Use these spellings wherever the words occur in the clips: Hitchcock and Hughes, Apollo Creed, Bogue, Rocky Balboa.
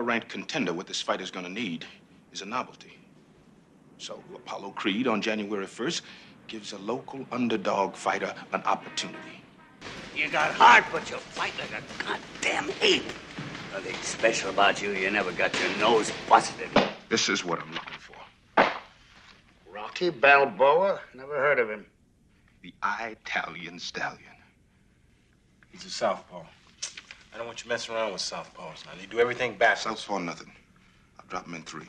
a ranked contender, what this fighter's gonna need is a novelty. So Apollo Creed on January 1st gives a local underdog fighter an opportunity. You got heart, but you fight like a goddamn ape. Nothing special about you. You never got your nose busted. This is what I'm looking for. Rocky Balboa? Never heard of him. The Italian stallion. He's a southpaw. I don't want you messing around with southpaws. Now, they do everything backwards. Southpaw, nothing. I'll drop him in 3.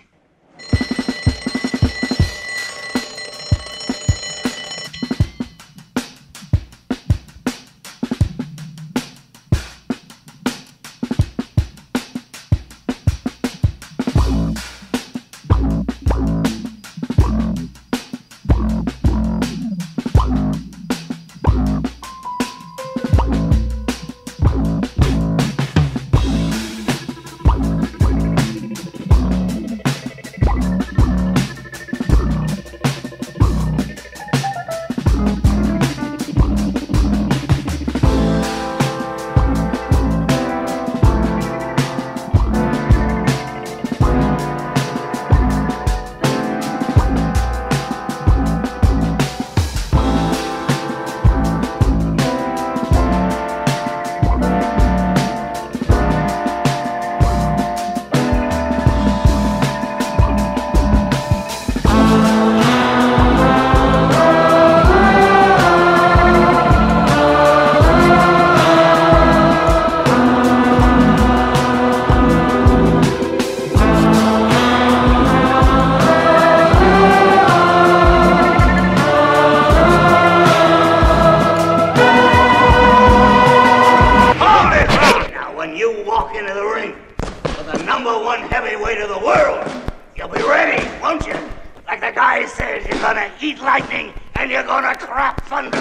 Heavyweight of the world. You'll be ready, won't you? Like the guy says, you're gonna eat lightning and you're gonna crap thunder.